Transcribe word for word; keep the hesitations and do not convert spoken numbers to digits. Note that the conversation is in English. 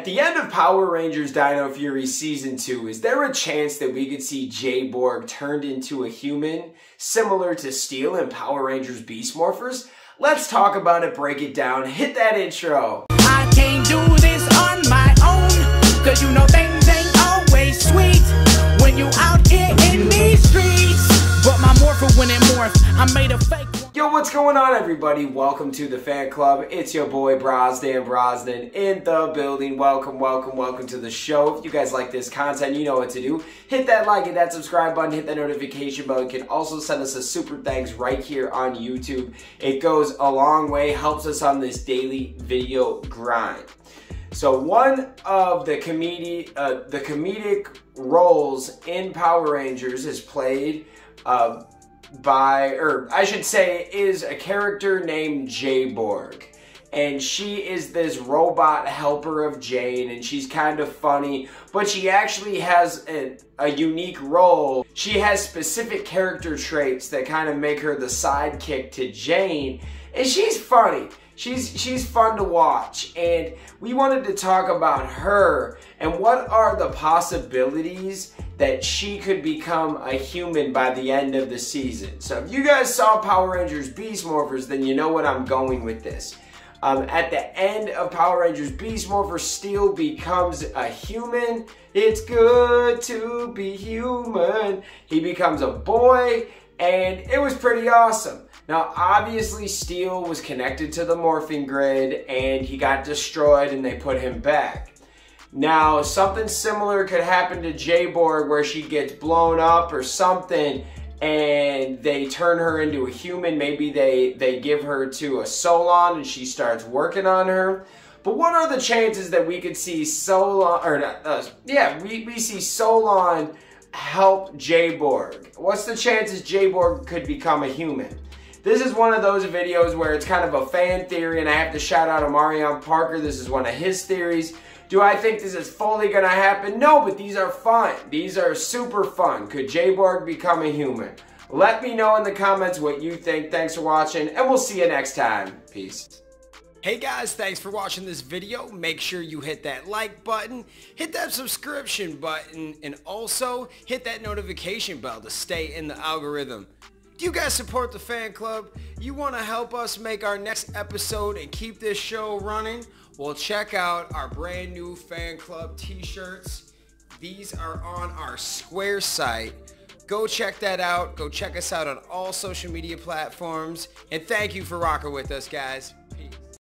At the end of Power Rangers Dino Fury Season two, is there a chance that we could see J Borg turned into a human, similar to Steel and Power Rangers Beast Morphers? Let's talk about it, break it down, hit that intro! I can't do this on my own, cause you know things ain't always sweet, when you out here in these streets, but my morpher when it morphs, I made a fake. Yo, what's going on, everybody? Welcome to the fan club. It's your boy Brosnan Brosnan in the building. Welcome, welcome, welcome to the show. If you guys like this content, you know what to do. Hit that like and that subscribe button, hit that notification bell. You can also send us a super thanks right here on YouTube. It goes a long way, helps us on this daily video grind. So one of the comedic, uh, the comedic roles in Power Rangers is played uh, by, or I should say, is a character named J Borg, and she is this robot helper of Jane, and she's kind of funny, but she actually has a, a unique role. She has specific character traits that kind of make her the sidekick to Jane, and she's funny. She's, she's fun to watch, and we wanted to talk about her and what are the possibilities that she could become a human by the end of the season. So if you guys saw Power Rangers Beast Morphers, then you know what I'm going with this. Um, at the end of Power Rangers Beast Morphers, Steel becomes a human. It's good to be human. He becomes a boy, and it was pretty awesome. Now, obviously, Steel was connected to the morphing grid, and he got destroyed, and they put him back. Now, something similar could happen to J Borg, where she gets blown up or something, and they turn her into a human. Maybe they, they give her to a Solon, and she starts working on her. But what are the chances that we could see Solon, or not, uh, yeah, we, we see Solon help J Borg? What's the chances J Borg could become a human? This is one of those videos where it's kind of a fan theory, and I have to shout out to Marion Parker. This is one of his theories. Do I think this is fully going to happen? No, but these are fun. These are super fun. Could J Borg become a human? Let me know in the comments what you think. Thanks for watching, and we'll see you next time. Peace. Hey guys, thanks for watching this video. Make sure you hit that like button, hit that subscription button, and also hit that notification bell to stay in the algorithm. Do you guys support the fan club? You want to help us make our next episode and keep this show running? Well, check out our brand new fan club t-shirts. These are on our Square site. Go check that out. Go check us out on all social media platforms. And thank you for rocking with us, guys.